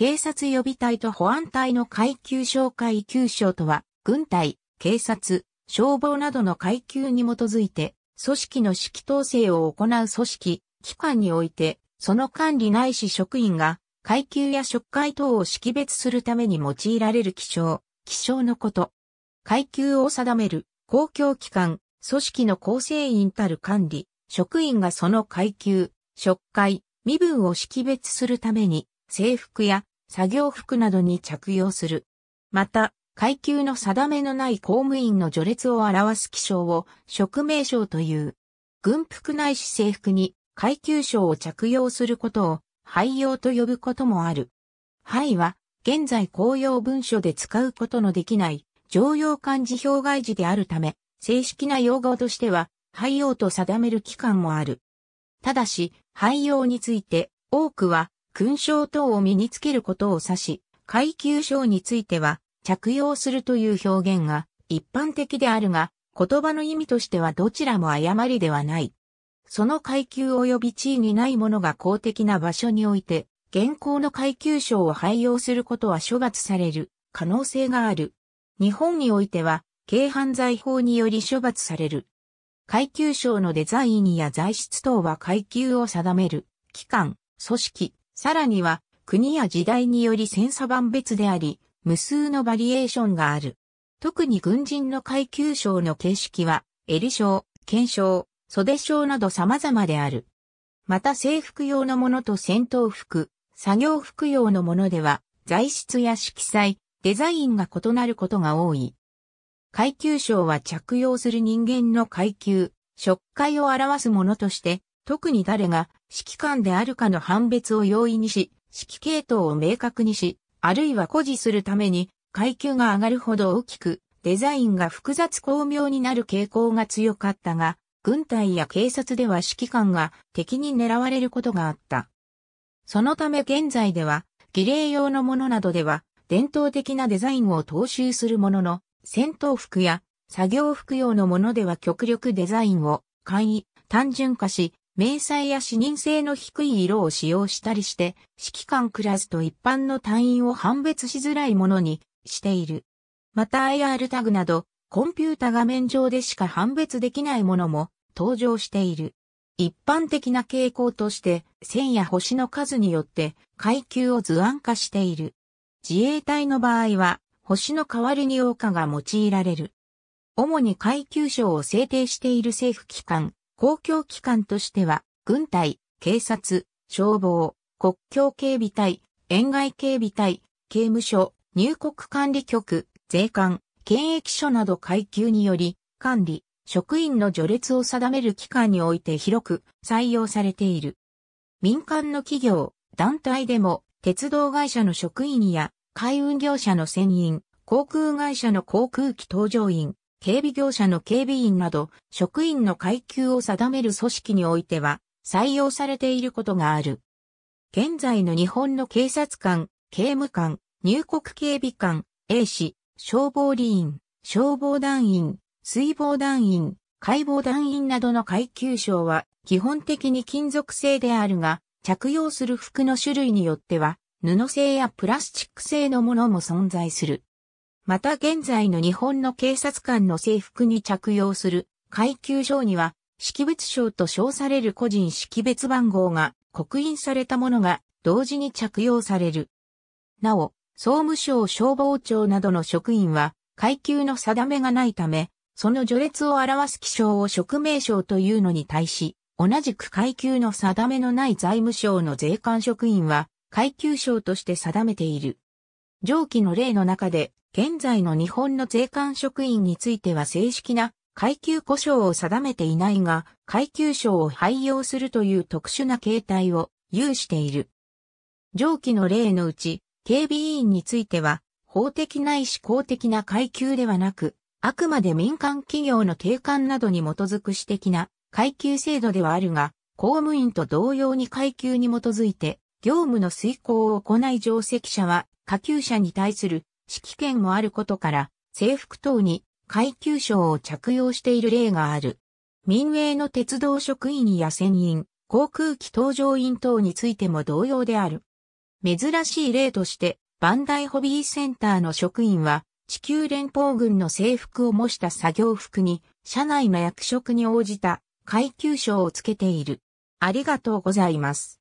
警察予備隊と保安隊の階級章階級章とは、軍隊、警察、消防などの階級に基づいて、組織の指揮統制を行う組織、機関において、その管理ないし職員が、階級や職階等を識別するために用いられる記章、記章のこと。階級を定める、公共機関、組織の構成員たる管理、職員がその階級、職階、身分を識別するために、制服や作業服などに着用する。また、階級の定めのない公務員の序列を表す記章を職名章という。軍服ないし制服に階級章を着用することを拝用と呼ぶこともある。拝は現在公用文書で使うことのできない常用漢字表外字であるため、正式な用語としては拝用と定める機関もある。ただし、拝用について多くは勲章等を身につけることを指し、階級章については着用するという表現が一般的であるが、言葉の意味としてはどちらも誤りではない。その階級及び地位にない者が公的な場所において、現行の階級章を拝用することは処罰される可能性がある。日本においては、軽犯罪法により処罰される。階級章のデザインや材質等は階級を定める、機関、組織、さらには国や時代により千差万別であり、無数のバリエーションがある。特に軍人の階級章の形式は、襟章、肩章、袖章など様々である。また制服用のものと戦闘服、作業服用のものでは、材質や色彩、デザインが異なることが多い。階級章は着用する人間の階級、職階を表すものとして、特に誰が指揮官であるかの判別を容易にし、指揮系統を明確にし、あるいは誇示するために階級が上がるほど大きく、デザインが複雑巧妙になる傾向が強かったが、軍隊や警察では指揮官が敵に狙われることがあった。そのため現在では、儀礼用のものなどでは、伝統的なデザインを踏襲するものの、戦闘服や作業服用のものでは極力デザインを簡易、単純化し、明細や視認性の低い色を使用したりして、指揮官クラスと一般の隊員を判別しづらいものにしている。また IR タグなど、コンピュータ画面上でしか判別できないものも登場している。一般的な傾向として、線や星の数によって階級を図案化している。自衛隊の場合は、星の代わりに桜花が用いられる。主に階級章を制定している政府機関。公共機関としては、軍隊、警察、消防、国境警備隊、沿岸警備隊、刑務所、入国管理局、税関、検疫所など階級により、管理、職員の序列を定める機関において広く採用されている。民間の企業、団体でも、鉄道会社の職員や、海運業者の船員、航空会社の航空機搭乗員、警備業者の警備員など、職員の階級を定める組織においては、採用されていることがある。現在の日本の警察官、刑務官、入国警備官、衛士、消防理員、消防団員、水防団員、海防団員などの階級章は、基本的に金属製であるが、着用する服の種類によっては、布製やプラスチック製のものも存在する。また現在の日本の警察官の制服に着用する階級章には識別章と称される個人識別番号が刻印されたものが同時に着用される。なお、総務省消防庁などの職員は階級の定めがないため、その序列を表す記章を職名章というのに対し、同じく階級の定めのない財務省の税関職員は階級章として定めている。上記の例の中で、現在の日本の税関職員については正式な階級呼称を定めていないが、階級章を拝用するという特殊な形態を有している。上記の例のうち、警備員については、法的ないし公的な階級ではなく、あくまで民間企業の定款などに基づく私的な階級制度ではあるが、公務員と同様に階級に基づいて、業務の遂行を行い上席者は、下級者に対する指揮権もあることから、制服等に階級章を着用している例がある。民営の鉄道職員や船員、航空機搭乗員等についても同様である。珍しい例として、バンダイホビーセンターの職員は、地球連邦軍の制服を模した作業服に、社内の役職に応じた階級章をつけている。ありがとうございます。